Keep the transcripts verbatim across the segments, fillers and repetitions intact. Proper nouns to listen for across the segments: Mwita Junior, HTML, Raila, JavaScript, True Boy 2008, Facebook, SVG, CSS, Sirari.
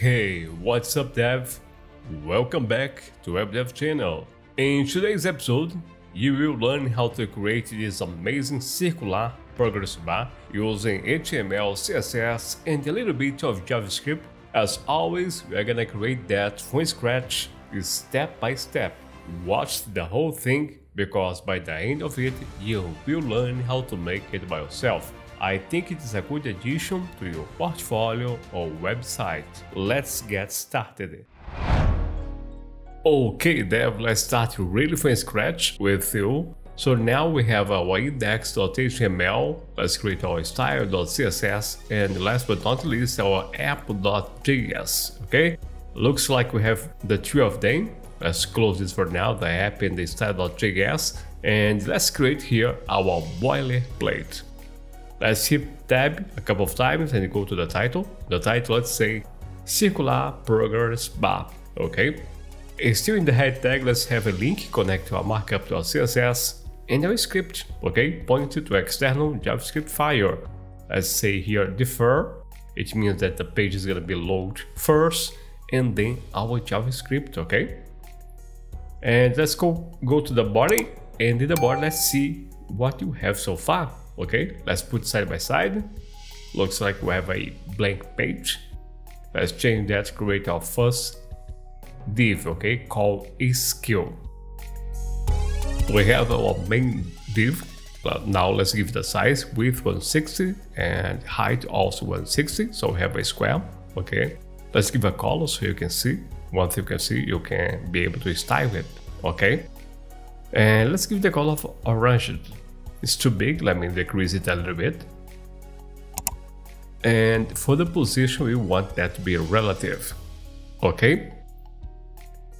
Hey, what's up, Dev? Welcome back to WebDev channel. In today's episode, you will learn how to create this amazing circular progress bar using H T M L, C S S, and a little bit of JavaScript. As always, we are gonna create that from scratch, step by step. Watch the whole thing, because by the end of it, you will learn how to make it by yourself. I think it is a good addition to your portfolio or website. Let's get started. Okay, Dev, let's start really from scratch with you. So now we have our index dot H T M L, let's create our style dot C S S, and last but not least, our app dot J S, okay? Looks like we have the two of them. Let's close this for now, the app and the style dot J S, and let's create here our boilerplate. Let's hit tab a couple of times and go to the title. The title, let's say circular progress bar, okay? Still in the head tag, let's have a link connect to our markup to our C S S and our script, okay? Pointed to external JavaScript file. Let's say here defer, it means that the page is gonna be loaded first and then our JavaScript, okay? And let's go, go to the body, and in the body, let's see what you have so far. Okay, let's put side by side. Looks like we have a blank page. Let's change that, create our first div, okay, called skill. We have our main div. Now let's give the size width one sixty and height also one sixty, so we have a square, okay. Let's give a color so you can see. Once you can see, you can be able to style it, okay. And let's give the color of orange. It's too big, let me decrease it a little bit. And for the position, we want that to be relative, okay?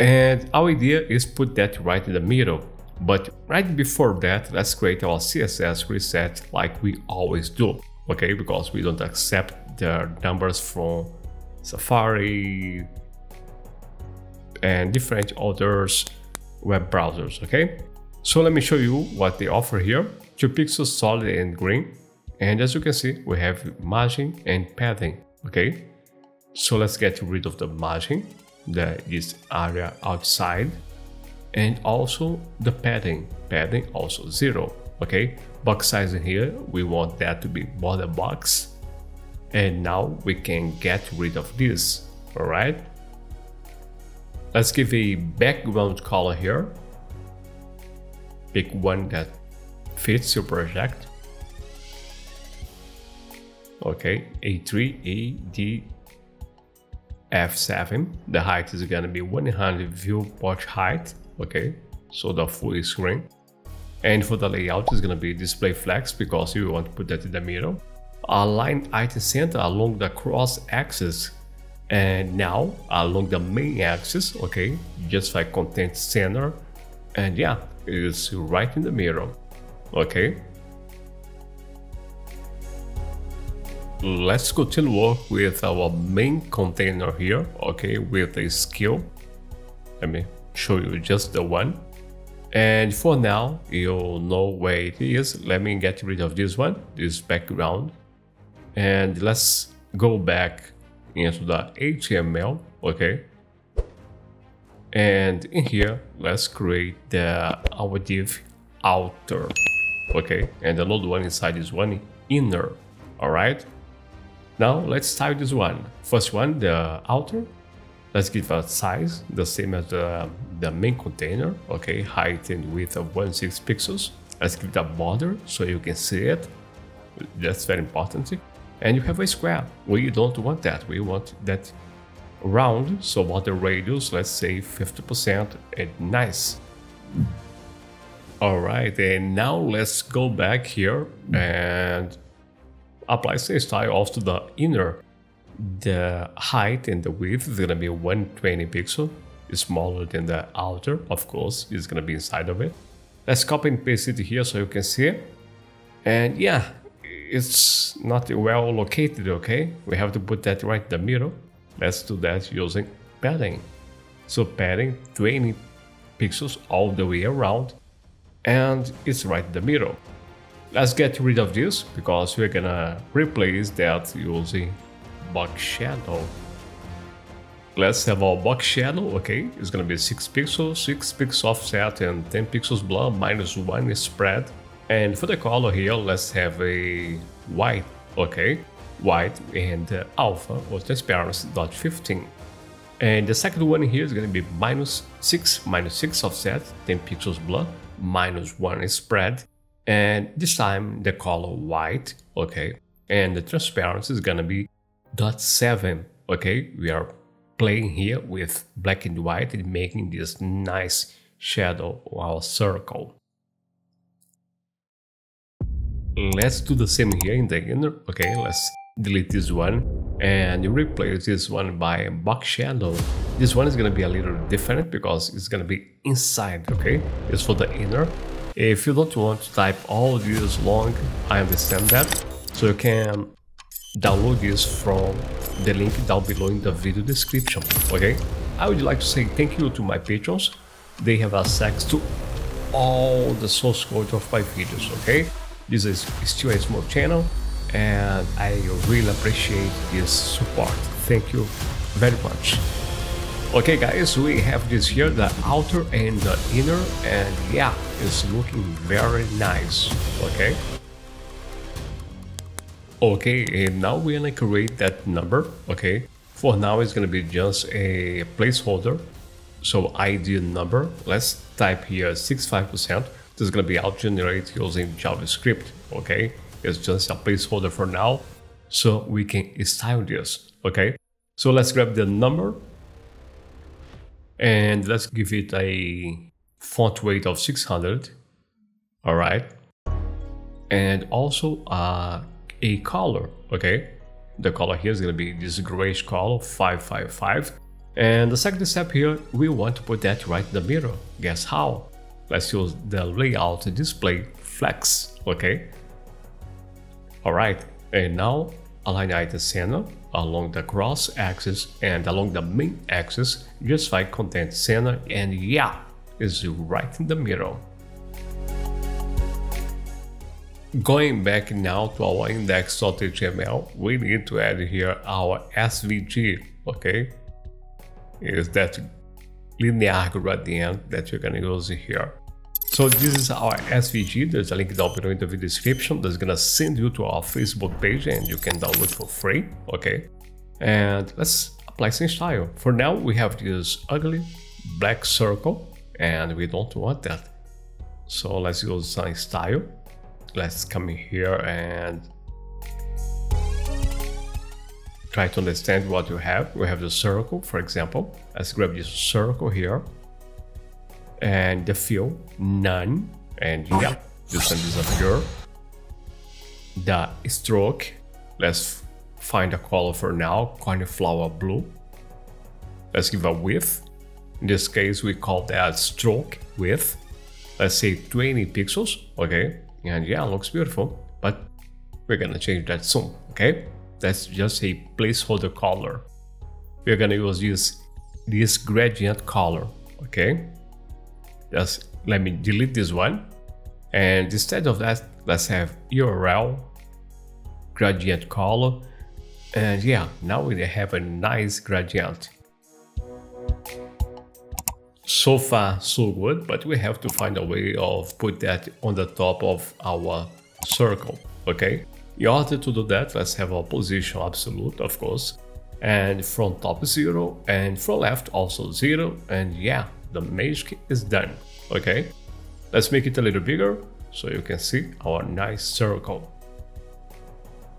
And our idea is put that right in the middle. But right before that, let's create our C S S reset like we always do, okay? Because we don't accept the numbers from Safari and different other web browsers, okay? So let me show you what they offer here. Two pixels, solid and green. And as you can see, we have margin and padding, okay? So let's get rid of the margin, the, this area outside, and also the padding, padding also zero, okay? Box size in here, we want that to be border box. And now we can get rid of this, all right? Let's give a background color here. Pick one that fits your project. Okay, A three, A D, F seven. The height is gonna be one hundred viewport height. Okay, so the full screen. And for the layout is gonna be display flex because you want to put that in the middle. Align item center along the cross axis. And now along the main axis, okay, just like content center. And yeah, it's right in the middle, okay? Let's continue work with our main container here, okay, with a skill. Let me show you just the one. And for now, you know where it is. Let me get rid of this one, this background. And let's go back into the H T M L, okay? And in here, let's create the our div outer, okay? And another one inside is one inner, all right? Now let's style this one. First one, the outer. Let's give a size, the same as the, the main container, okay? Height and width of one hundred sixty pixels. Let's give it a border so you can see it. That's very important. And you have a square. We don't want that. We want that round, so about the radius, let's say fifty percent, and nice. All right, and now let's go back here and apply the style also to the inner. The height and the width is gonna be one hundred twenty pixels, smaller than the outer, of course, it's gonna be inside of it. Let's copy and paste it here so you can see it. And yeah, it's not well located, okay? We have to put that right in the middle. Let's do that using padding. So padding twenty pixels all the way around, and it's right in the middle. Let's get rid of this because we're gonna replace that using box shadow. Let's have our box shadow, okay, it's gonna be six pixels, six pixels offset and ten pixels blur, minus one spread. And for the color here, let's have a white, okay, white and uh, alpha or transparency dot fifteen. And the second one here is gonna be minus six, minus six offset, ten pixels blur, minus one spread. And this time the color white, okay, and the transparency is gonna be dot seven, okay, we are playing here with black and white and making this nice shadow or circle. Let's do the same here in the inner. Okay, let's delete this one and replace this one by box shadow. This one is going to be a little different because it's going to be inside. Okay, it's for the inner. If you don't want to type all this long, I understand that, so you can download this from the link down below in the video description, okay? I would like to say thank you to my patrons. They have access to all the source code of my videos, okay? This is still a small channel and I really appreciate this support. Thank you very much. Okay guys, we have this here, the outer and the inner, and yeah, it's looking very nice, okay? Okay, and now we're gonna create that number, okay? For now, it's gonna be just a placeholder. So I D number, let's type here sixty-five percent. This is gonna be auto-generated using JavaScript, okay? It's just a placeholder for now, so we can style this, okay? So let's grab the number and let's give it a font weight of six hundred, all right? And also uh. a color, okay? The color here is gonna be this grayish color, five five five. And the second step here, we want to put that right in the middle. Guess how? Let's use the layout display flex, okay? All right, and now align it at the center along the cross axis and along the main axis, just like content center, and yeah, it's right in the middle. Going back now to our index dot H T M L, we need to add here our S V G, okay? Is that linear gradient that you're gonna use here. So this is our S V G. There's a link down below in the video description that's gonna send you to our Facebook page and you can download for free, okay? And let's apply some style. For now, we have this ugly black circle and we don't want that. So let's use some style. Let's come in here and try to understand what you have. We have the circle, for example. Let's grab this circle here and the fill, none. And yeah, this one disappear. The stroke, let's find a color for now, cornflower blue. Let's give a width. In this case, we call that stroke width. Let's say twenty pixels, okay? And yeah, looks beautiful, but we're gonna change that soon, okay? That's just a placeholder color. We're gonna use this, this gradient color, okay? Just let me delete this one. And instead of that, let's have U R L, gradient color. And yeah, now we have a nice gradient. So far, so good, but we have to find a way of put that on the top of our circle, okay? In order to do that, let's have our position absolute, of course, and from top zero, and from left also zero, and yeah, the magic is done, okay? Let's make it a little bigger, so you can see our nice circle.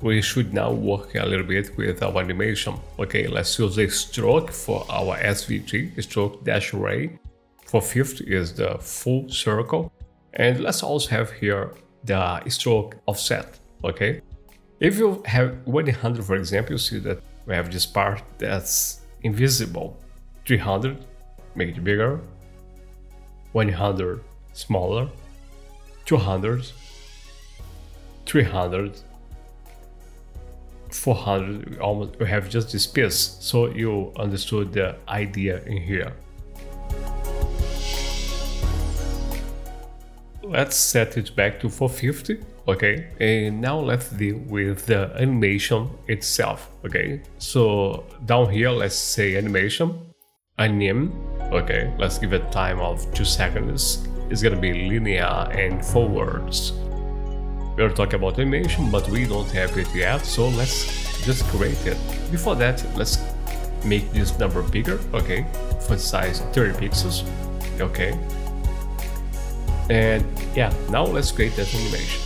We should now work a little bit with our animation. Okay, let's use a stroke for our S V G, stroke dash ray. For fifth is the full circle. And let's also have here the stroke offset, okay? If you have one hundred, for example, you see that we have this part that's invisible. three hundred, make it bigger. one hundred, smaller. two hundred, three hundred, four hundred, almost we have just this piece, so you understood the idea in here. let's set it back to four fifty, okay? And now let's deal with the animation itself, okay? So down here, let's say animation, anim, okay? Let's give it time of two seconds. It's gonna be linear and forwards. We're talking about animation, but we don't have it yet, so let's just create it. Before that, let's make this number bigger, okay? For size thirty pixels, okay? And yeah, now let's create that animation.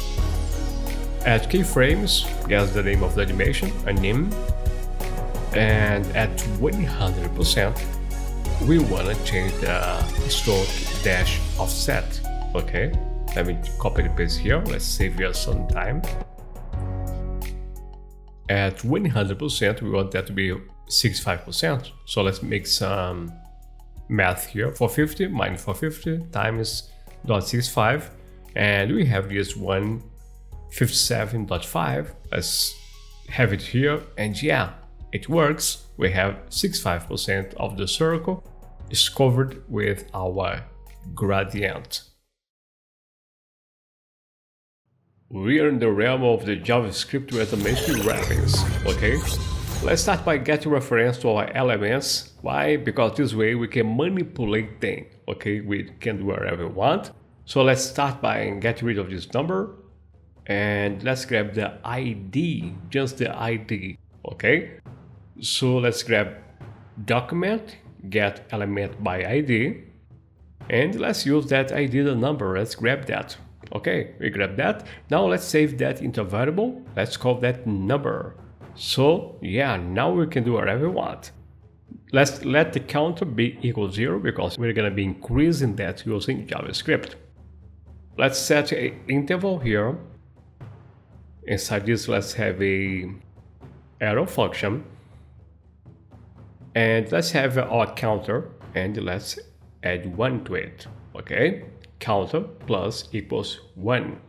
Add keyframes, guess the name of the animation, anim, and at one hundred percent, we wanna change the stroke dash offset, okay? Let me copy and paste here, let's save us some time. At one hundred percent, we want that to be sixty-five percent, so let's make some math here, four fifty minus four fifty times zero point six five, and we have this one fifty-seven point five. Let's have it here, and yeah, it works. We have sixty-five percent of the circle is covered with our gradient. We are in the realm of the JavaScript with amazing wrappings, okay? Let's start by getting reference to our elements. Why? Because this way we can manipulate them, okay? We can do whatever we want. So let's start by getting rid of this number. And let's grab the I D, just the I D, okay? So let's grab document, get element by I D. And let's use that I D, the number, let's grab that. Okay, we grab that. Now let's save that into a variable. Let's call that number. So yeah, now we can do whatever we want. Let's let the counter be equal zero because we're gonna be increasing that using JavaScript. Let's set an interval here. Inside this, let's have a arrow function. And let's have our counter and let's add one to it, okay? Counter plus equals one.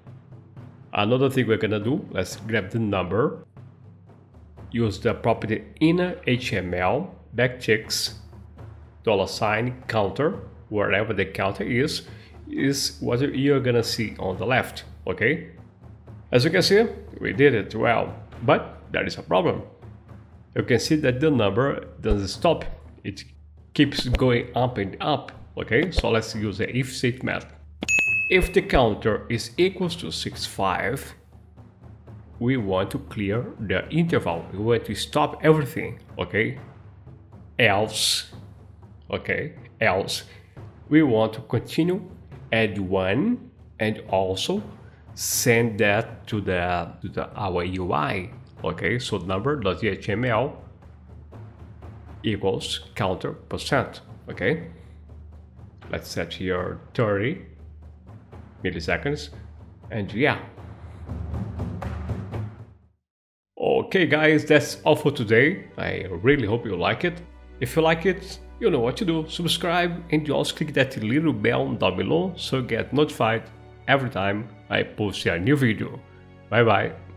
Another thing we're gonna do, let's grab the number, use the property inner H T M L backticks dollar sign counter, wherever the counter is, is what you're gonna see on the left, okay? As you can see, we did it well, but there is a problem. You can see that the number doesn't stop, it keeps going up and up, okay? So let's use the if statement. If the counter is equals to sixty-five, we want to clear the interval. We want to stop everything, okay? Else, okay, else, we want to continue, add one, and also send that to the, to the our U I, okay? So number.html equals counter percent, okay? Let's set here thirty milliseconds, and yeah. Okay guys, that's all for today. I really hope you like it. If you like it, you know what to do. Subscribe and you also click that little bell down below so you get notified every time I post a new video. Bye bye,